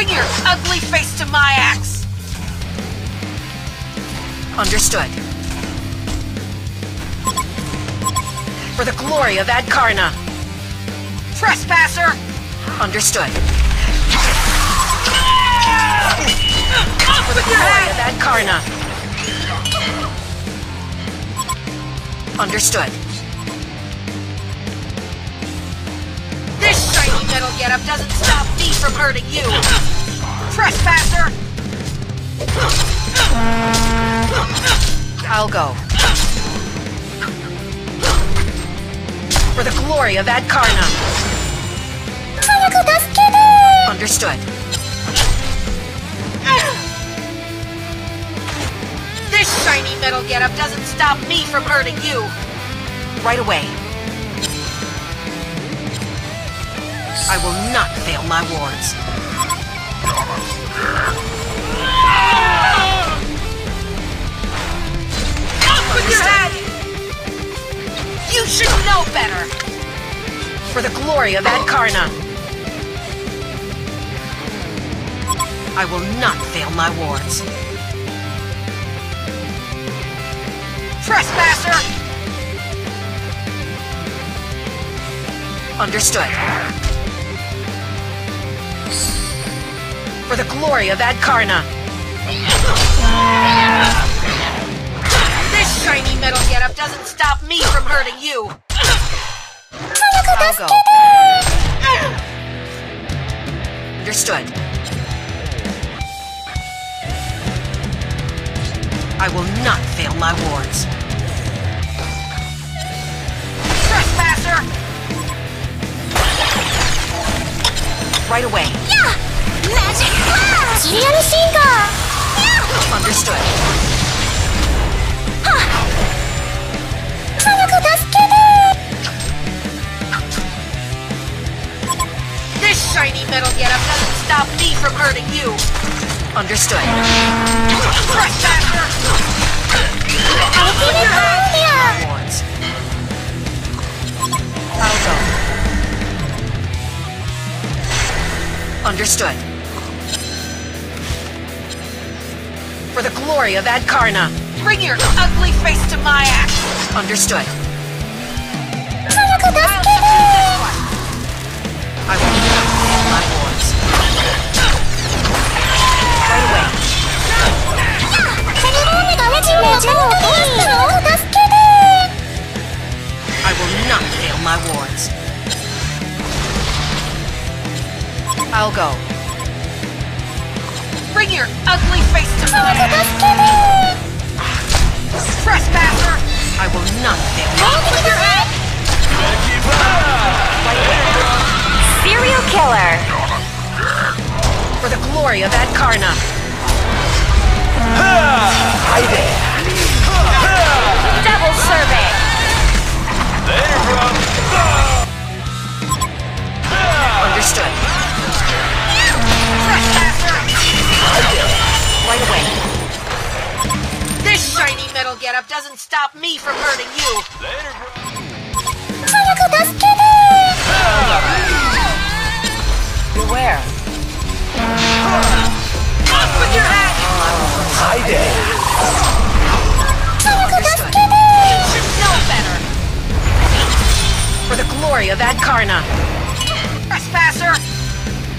Bring your ugly face to my axe! Understood. For the glory of Adkarna! Trespasser! Understood. For the glory of Adkarna! Understood. This shiny metal getup doesn't stop me from hurting you! Trespasser! I'll go. For the glory of Adkarna! Understood. This shiny metal getup doesn't stop me from hurting you! Right away. I will not fail my wards. Up with your head! You should know better! For the glory of Adkarna! I will not fail my wards. Trespasser! Understood. For the glory of Adkarna! This shiny metal getup doesn't stop me from hurting you! I'll go. Understood. I will not fail my wards. Trespasser! Right away. Yeah! Magic blast! Serial Singer! Yeah! Understood. Huh! Hayaku tasukete! This shiny metal getup doesn't stop me from hurting you! Understood. Trespasser! I'll go. Understood. For the glory of Adkarna! Bring your ugly face to my axe! Understood. I will not fail my wards. Right away. I will not fail my wards. I'll go. Bring your ugly face to my ass! Trespasser! I will not fail. With your head! Serial killer! For the glory of Adkarna! Hi there! Double survey! There from... Understood. Right away. This shiny metal getup doesn't stop me from hurting you. Later, beware. Off with your head! Hi there. You should know better. For the glory of Adkarna. Trespasser.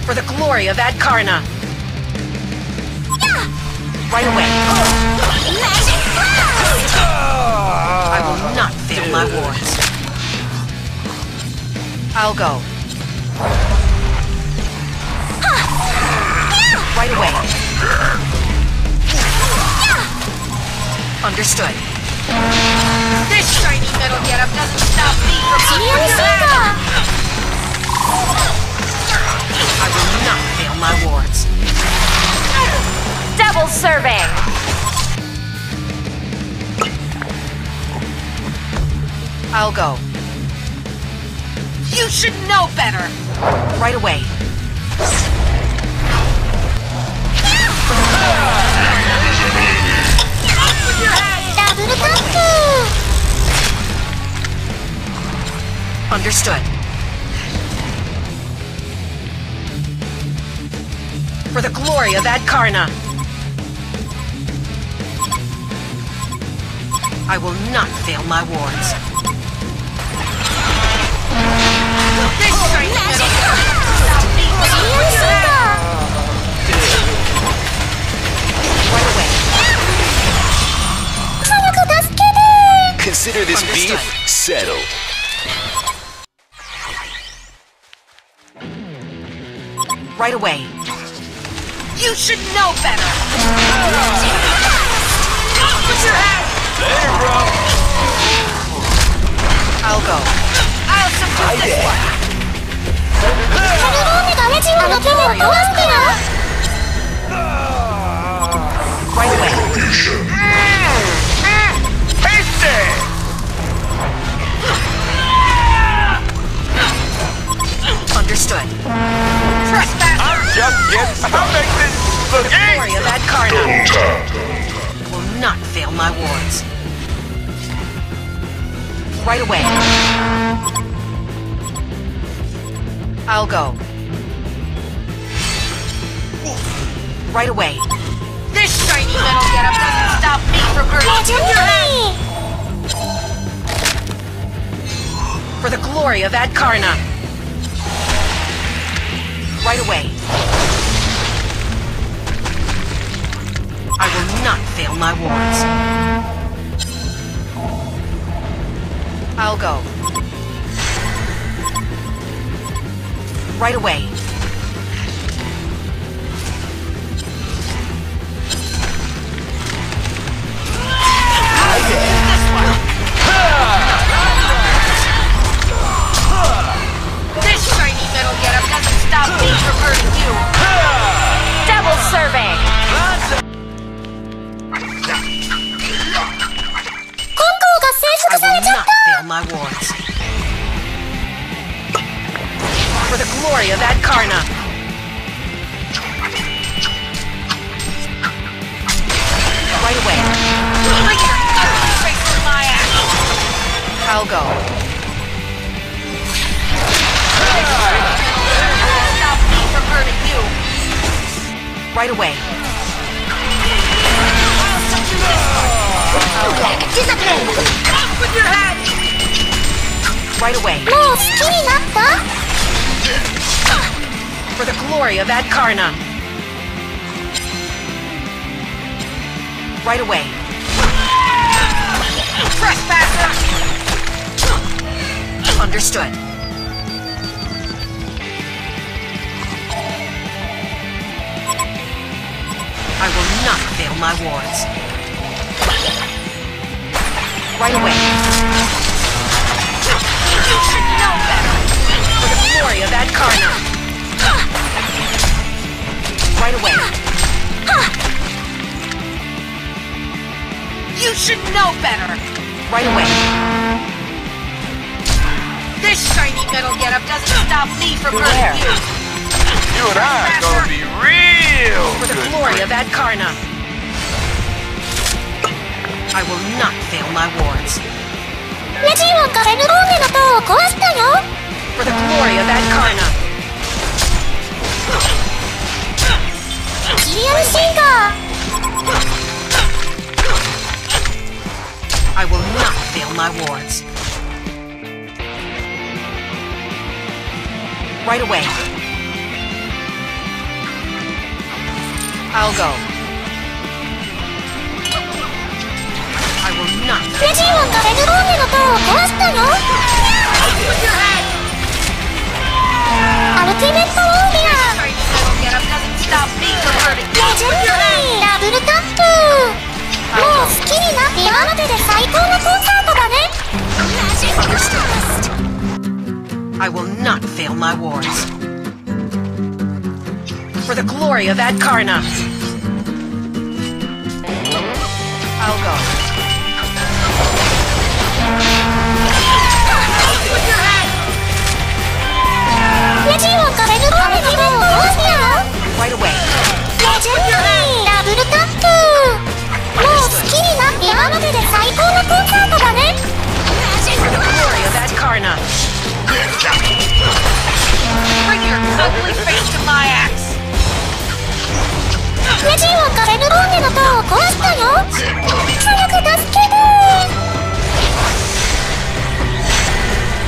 For the glory of Adkarna. Right away. Magic blast! I will not fail my wards. I'll go. Right away. Understood. This shiny metal getup doesn't stop me from being I will not fail my wards. Double survey! I'll go. You should know better! Right away. Up with your head! Double taku! Understood. for the glory of Adkarna. I will not fail my wards. Right away. Consider this beef settled. Right away. You should know better. Put your hand. There, bro. I'll go. I'll support this one. Right away. Tasty. Understood. Trust that. I'm just guessing. I'll make this the glory of Adkarna. Will not fail my wards. Right away. I'll go. Right away. This shiny metal getup doesn't stop me from hurting. For the glory of Adkarna. Right away. I will not fail my wards. I'll go. Right away. My wards. For the glory of Adkarna. Right away. I'll go. Stop me from hurting you. Right away. I'll go. With your head. Right away. For the glory of Adkarna. Right away. Trespasser! Understood. I will not fail my wards. Right away. You should know better. For the glory of Adkarna. Right away. You should know better. Right away. This shiny metal getup doesn't stop me from hurting you. You and I are gonna be real. For the glory of Adkarna. I will not fail my wards. For the glory of Adkarna. I will not fail my wards. Right away. I'll go. I will not. I will not fail my wards. For the glory of Adkarna. I'll go. Right away. For the glory of Adkarna. Bring your ugly face to my axe. レジンはカレルローネの塔を壊したよ。早く助けて。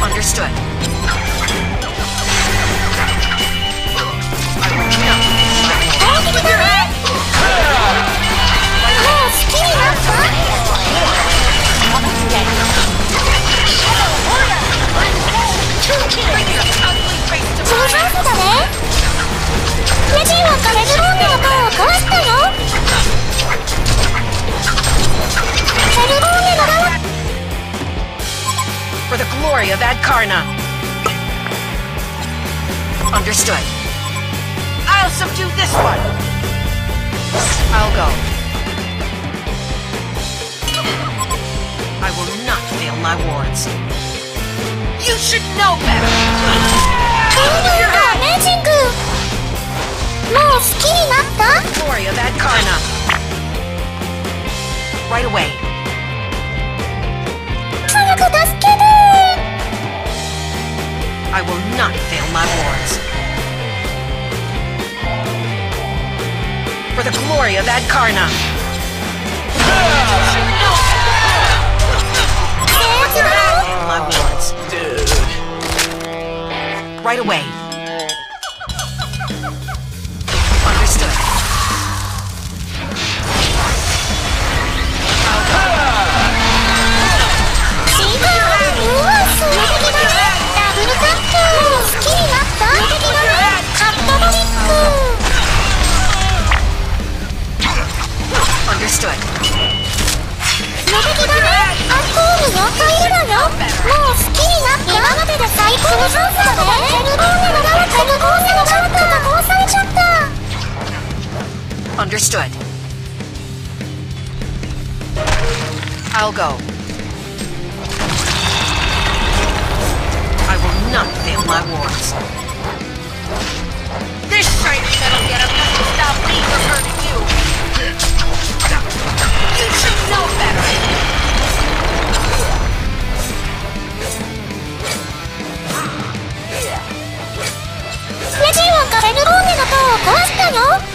Understood. For the glory of Adkarna. Understood. I'll subdue this one. I'll go. I will not fail my wards. You should know better. もう好きになった? Glory of Adkarna. Right away. 早く助けて! I will not fail my wards. For the glory of Adkarna. My wards. Dude. Right away. Understood. Understood. I'll go. I will not fail my wards. This shiny metal getup doesn't stop me from hurting you. You should know better. Reggie はカレルローネの塔を壊したよ。